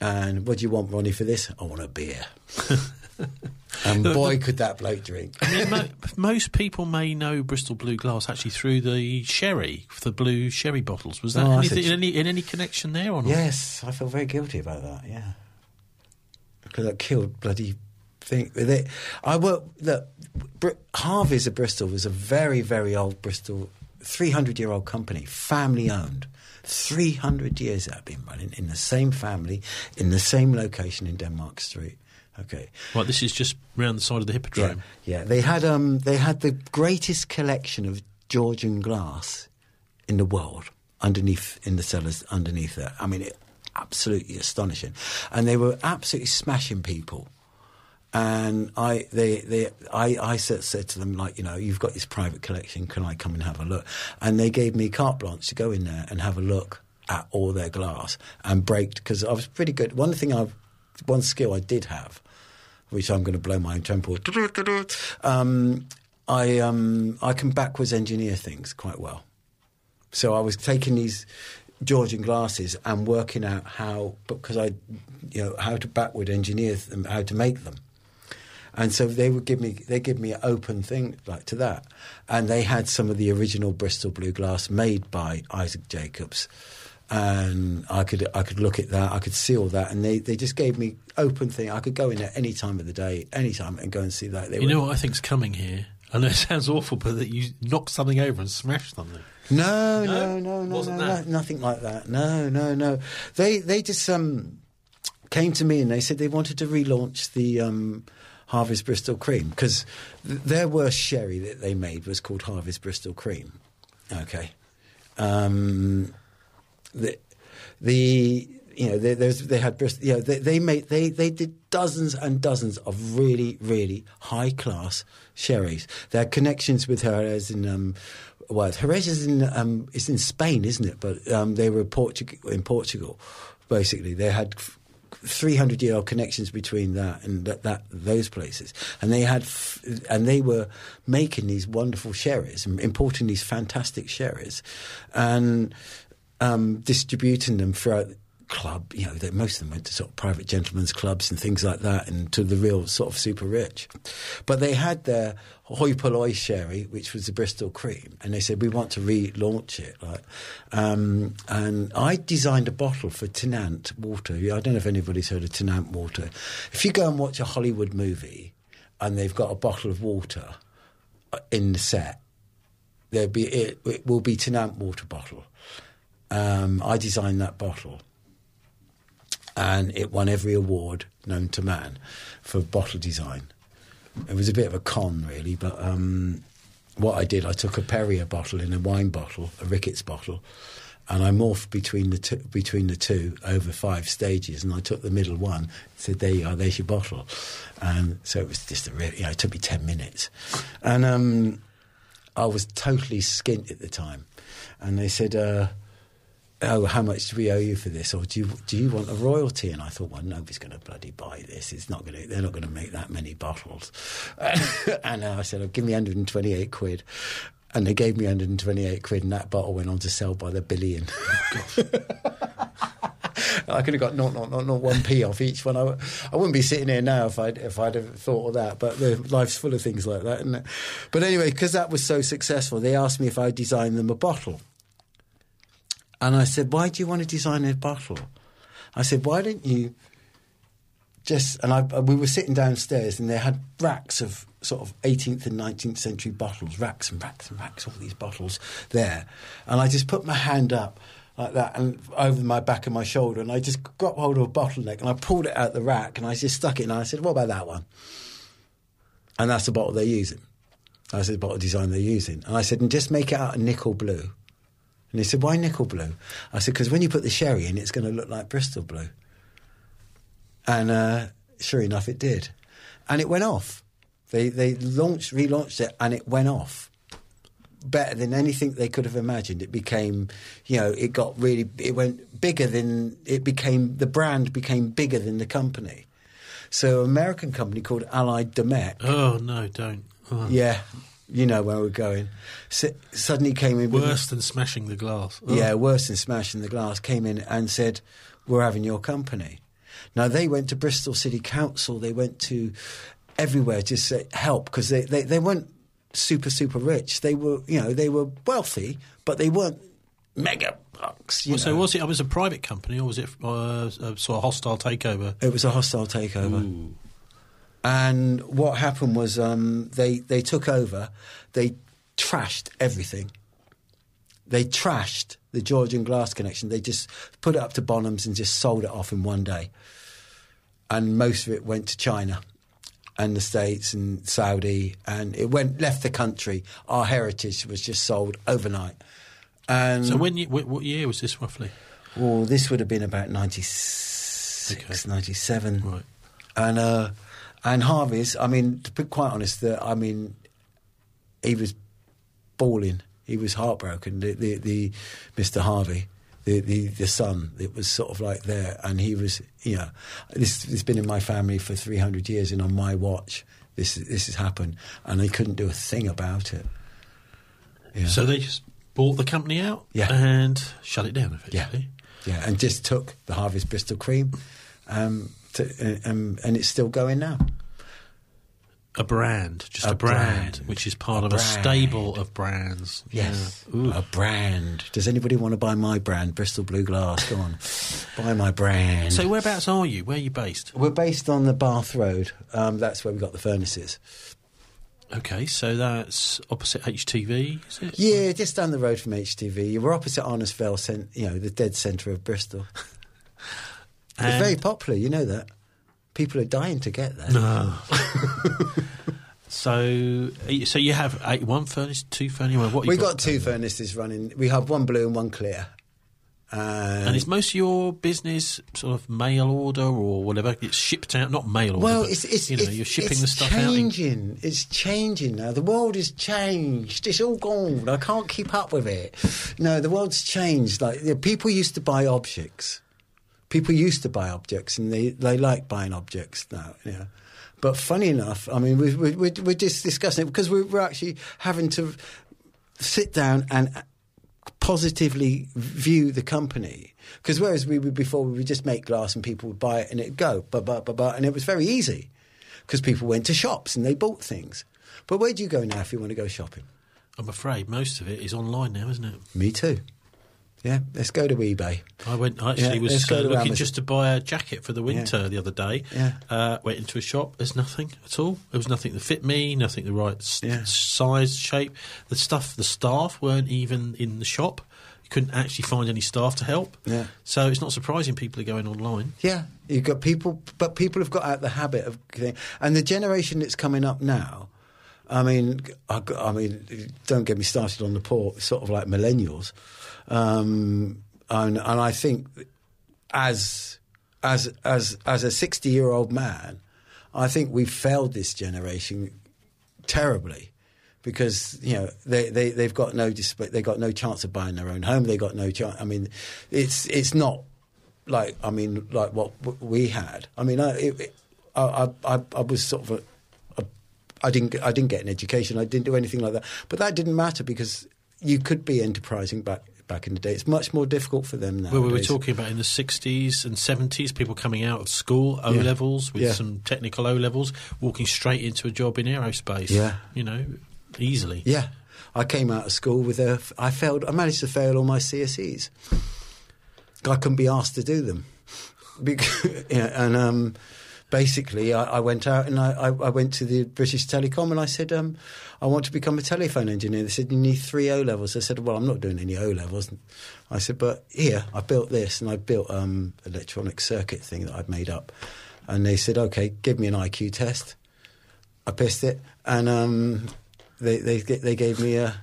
And what do you want, Ronnie, for this? I want a beer. And boy, could that bloke drink. I mean, mo- most people may know Bristol Blue Glass actually through the sherry, the blue sherry bottles. Was that oh, anything, in, any, in any connection there or not? Yes, I feel very guilty about that, yeah. Because that killed bloody thing. They, I work, look, Br- Harvey's of Bristol was a very, very old Bristol three hundred year old company, family owned. three hundred years that have been running in the same family, in the same location in Denmark Street. Okay. Right, this is just round the side of the Hippodrome. Yeah, yeah. They had um, they had the greatest collection of Georgian glass in the world underneath, in the cellars underneath there. I mean, it, absolutely astonishing. And they were absolutely smashing people. And I, they, they, I, I said, said to them, like, you know, you've got this private collection, can I come and have a look? And they gave me carte blanche to go in there and have a look at all their glass and break, because I was pretty good. One thing I've, one skill I did have, which I'm going to blow my own temple, um, I, um, I can backwards engineer things quite well. So I was taking these Georgian glasses and working out how, because I, you know, how to backward engineer them, how to make them. And so they would give me, they give me an open thing like to that, and they had some of the original Bristol Blue Glass made by Isaac Jacobs, and I could I could look at that, I could see all that, and they, they just gave me open thing. I could go in at any time of the day, any time, and go and see that. They you know what I think's coming here? I know it sounds awful, but that you knocked something over and smashed something. No, no, no, no, wasn't no, that? no nothing like that. No, no, no. They they just um, came to me and they said they wanted to relaunch the um, Harvest Bristol Cream, because th- their worst sherry that they made was called Harvest Bristol Cream. Okay. Um, the, the you know, they, they had Bristol. You know, they, they made they they did dozens and dozens of really really high class sherries. They had connections with Jerez in um, well, Jerez is in um, it's in Spain, isn't it? But um, they were Portu- in Portugal. Basically, they had three hundred year old connections between that and that, that those places, and they had f- and they were making these wonderful sherries and importing these fantastic sherries and um distributing them throughout the club. You know, they, most of them went to sort of private gentlemen's clubs and things like that, and to the real sort of super rich. But they had their hoi polloi sherry, which was the Bristol Cream, and they said, we want to relaunch it. Like, um, and I designed a bottle for Tennant water. I don't know if anybody's heard of Tennant water. If you go and watch a Hollywood movie and they've got a bottle of water in the set, there'll be it, it will be Tennant water bottle. Um, I designed that bottle, and it won every award known to man for bottle design. It was a bit of a con, really, but um, what I did, I took a Perrier bottle and a wine bottle, a Ricketts bottle, and I morphed between the, two, between the two over five stages, and I took the middle one and said, there you are, there's your bottle. And so it was just a really, you know, it took me ten minutes. And um, I was totally skint at the time. And they said, uh, oh, how much do we owe you for this? Or do you do you want a royalty? And I thought, well, nobody's going to bloody buy this. It's not going to. They're not going to make that many bottles. And uh, I said, oh, give me one hundred twenty-eight quid. And they gave me one hundred twenty-eight quid, and that bottle went on to sell by the billion. Oh, gosh. I could have got not not not not one p off each one. I, w- I wouldn't be sitting here now if I'd if I'd have thought of that. But the, life's full of things like that, isn't it? But anyway, because that was so successful, they asked me if I designed them a bottle. And I said, why do you want to design a bottle? I said, why don't you just... And I, we were sitting downstairs and they had racks of sort of eighteenth and nineteenth century bottles, racks and racks and racks, all these bottles there. And I just put my hand up like that and over my back and my shoulder, and I just got hold of a bottleneck and I pulled it out the rack and I just stuck it in and I said, what about that one? And that's the bottle they're using. I said, the bottle design they're using. And I said, and just make it out of nickel blue. And he said, why nickel blue? I said, because when you put the sherry in, it's going to look like Bristol blue. And uh, sure enough, it did. And it went off. They they launched, relaunched it, and it went off. Better than anything they could have imagined. It became, you know, it got really, it went bigger than, it became, the brand became bigger than the company. So an American company called Allied Domecq. Oh, no, don't. Oh. Yeah. You know where we're going. So, suddenly came in... Worse than smashing the glass. Oh. Yeah, worse than smashing the glass. Came in and said, we're having your company. Now, they went to Bristol City Council. They went to everywhere to say, help, because they, they, they weren't super, super rich. They were, you know, they were wealthy, but they weren't mega bucks, you well, know. So was it, it was a private company, or was it uh, a sort of hostile takeover? It was a hostile takeover. Ooh. And what happened was um, they, they took over, they trashed everything. They trashed the Georgian glass connection. They just put it up to Bonhams and just sold it off in one day. And most of it went to China and the States and Saudi, and it went left the country. Our heritage was just sold overnight. And so when you, what year was this roughly? Well, this would have been about ninety-six, okay. ninety-seven. Right. And... Uh, And Harvey's, I mean, to be quite honest, the, I mean, he was bawling. He was heartbroken. The, the, the Mister Harvey, the, the, the son, it was sort of like there. And he was, you know, this has been in my family for three hundred years, and on my watch, this this has happened. And they couldn't do a thing about it. Yeah. So they just bought the company out, yeah, and shut it down effectively. Yeah, yeah, and just took the Harvey's Bristol Cream. Um, To, um, and it's still going now. A brand, just a, a brand, brand, which is part a of brand. a stable of brands. Yes, yeah. A brand. Does anybody want to buy my brand, Bristol Blue Glass? Go on, buy my brand. So whereabouts are you? Where are you based? We're based on the Bath Road. Um, that's where we got the furnaces. Okay, so that's opposite H T V, is it? Yeah, just down the road from H T V. We're opposite Arnisfell, cent- you know, the dead centre of Bristol. And it's very popular, you know that. People are dying to get there. No. so, so you have eight, one furnace, two furnace. What you we got, got two furnaces running. We have one blue and one clear. And, and is most of your business sort of mail order or whatever? It's shipped out, not mail order. Well, but, it's, it's you know it's, you're shipping it's the stuff changing. out. In... It's changing now. The world has changed. It's all gone. I can't keep up with it. No, the world's changed. Like you know, people used to buy objects. People used to buy objects, and they, they like buying objects now. You know. But funny enough, I mean, we're, we're, we're just discussing it because we're actually having to sit down and positively view the company. Because whereas we would before, we would just make glass and people would buy it and it'd go, ba ba ba ba, and it was very easy because people went to shops and they bought things. But where do you go now if you want to go shopping? I'm afraid most of it is online now, isn't it? Me too. Yeah, let's go to eBay. I went. I actually yeah, was uh, looking just to buy a jacket for the winter yeah. the other day. Yeah. Uh, went into a shop. There's nothing at all. There was nothing that fit me, nothing the right st- yeah. size, shape. The stuff, the staff weren't even in the shop. You couldn't actually find any staff to help. Yeah. So it's not surprising people are going online. Yeah, you've got people, but people have got out the habit of, and the generation that's coming up now. I mean, I, I mean, don't get me started on the poor, sort of like millennials. Um, and, and I think, as as as as a sixty-year-old man, I think we've failed this generation terribly because you know they they they've got no disp- they got no chance of buying their own home. They got no chance. I mean, it's it's not like I mean like what we had. I mean, I it, I, I I was sort of a, a, I didn't I didn't get an education. I didn't do anything like that. But that didn't matter because you could be enterprising back. Back in the day, it's much more difficult for them now. Well, we were talking about in the sixties and seventies, people coming out of school, O yeah. levels with yeah. some technical O levels, walking straight into a job in aerospace. Yeah, you know, easily. Yeah, I came out of school with a. I failed. I managed to fail all my C S Es. I couldn't be asked to do them, because, yeah, and um, basically, I, I went out and I, I, I went to the British Telecom and I said, um, I want to become a telephone engineer. They said, you need three O-levels. I said, well, I'm not doing any O-levels. I said, but here, I built this and I built um electronic circuit thing that I'd made up. And they said, okay, give me an I Q test. I pissed it. And um, they, they they gave me a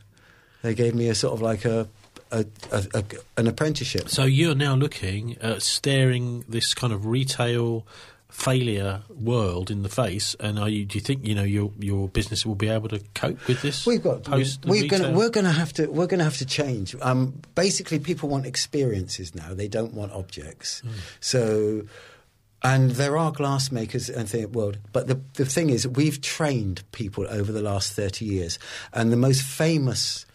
they gave me a sort of like a A, a, a, an apprenticeship. So you're now looking at staring this kind of retail failure world in the face, and are you? Do you think you know your your business will be able to cope with this? We've got post we're going we're going to have to we're going to have to change. Um, basically, people want experiences now; they don't want objects. Mm. So, and there are glass makers and the world, but the the thing is, we've trained people over the last thirty years, and the most famous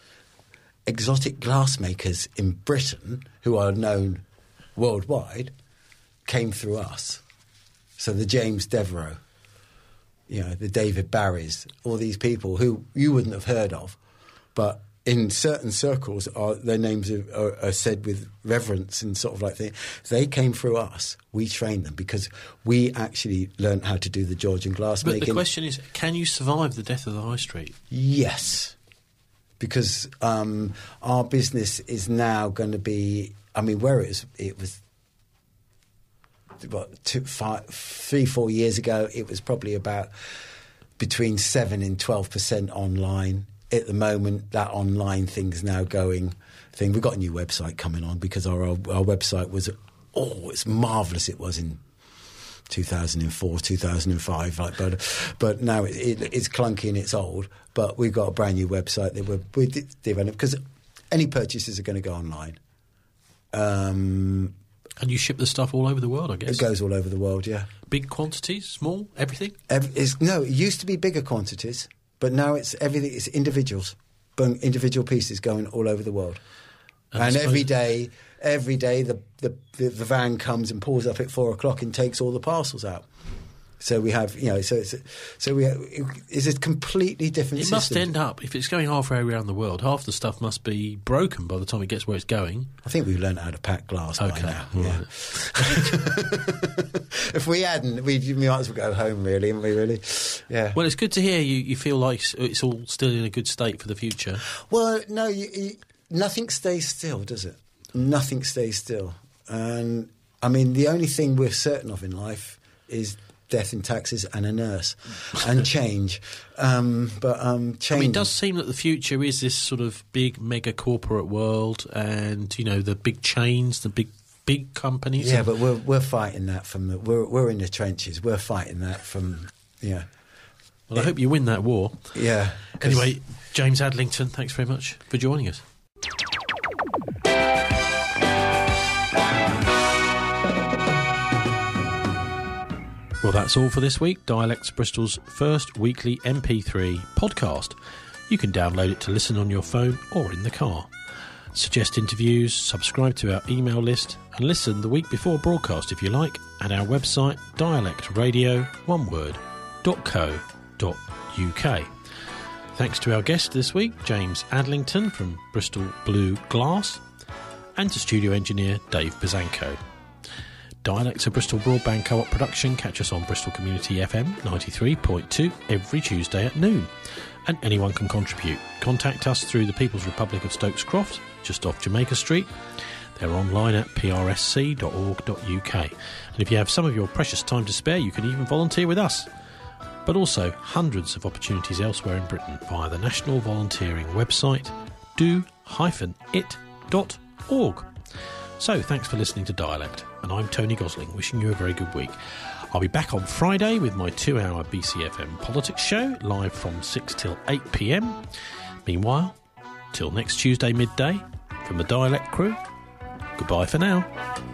exotic glass makers in Britain, who are known worldwide, came through us. So the James Devereux, you know, the David Barrys, all these people who you wouldn't have heard of, but in certain circles, are, their names are, are, are said with reverence and sort of like thing. They came through us. We trained them because we actually learned how to do the Georgian glass but making. But the question is, can you survive the death of the high street? Yes, because um, our business is now going to be. I mean, where it was, it was. What, two, five, three, four years ago, it was probably about between seven and twelve percent online. At the moment, that online thing's now going. Thing we've got a new website coming on because our our website was oh, it's marvellous. It was in two thousand and four, two thousand and five, like but but now it, it, it's clunky and it's old. But we've got a brand new website that we're we developing because any purchases are going to go online. Um. And you ship the stuff all over the world, I guess. It goes all over the world, yeah. Big quantities, small, everything? Every, it's, no, it used to be bigger quantities, but now it's everything. It's individuals, individual pieces going all over the world. And, and every day, every day the, the, the, the van comes and pulls up at four o'clock and takes all the parcels out. So we have, you know, so it's, so we have, it's a completely different. It system. Must end up, if it's going halfway around the world, half the stuff must be broken by the time it gets where it's going. I think we've learned how to pack glass okay, by now. Right. Yeah. If we hadn't, we, we might as well go home, really, haven't we? Really, yeah. Well, it's good to hear you. You feel like it's all still in a good state for the future. Well, no, you, you, nothing stays still, does it? Nothing stays still, and I mean, the only thing we're certain of in life is death and taxes and a nurse and change. Um, but um, change. I mean, it does seem that the future is this sort of big mega corporate world, and you know the big chains, the big big companies. Yeah, but we're we're fighting that from the we're we're in the trenches. We're fighting that from yeah. Well, I it, hope you win that war. Yeah. Anyway, James Adlington, thanks very much for joining us. Well, that's all for this week. Dialect's Bristol's first weekly M P three podcast. You can download it to listen on your phone or in the car. Suggest interviews, subscribe to our email list, and listen the week before broadcast if you like at our website dialect radio one word dot co dot uk. Thanks to our guest this week, James Adlington from Bristol Blue Glass, and to studio engineer Dave Bazanko. Dialect's a Bristol Broadband Co-op production. Catch us on Bristol Community F M ninety-three point two every Tuesday at noon. And anyone can contribute. Contact us through the People's Republic of Stokes Croft, just off Jamaica Street. They're online at p r s c dot org dot u k. And if you have some of your precious time to spare, you can even volunteer with us. But also hundreds of opportunities elsewhere in Britain via the National Volunteering website, do dash it dot org. So thanks for listening to Dialect, and I'm Tony Gosling, wishing you a very good week. I'll be back on Friday with my two-hour B C F M politics show, live from six till eight p m. Meanwhile, till next Tuesday midday, from the Dialect crew, goodbye for now.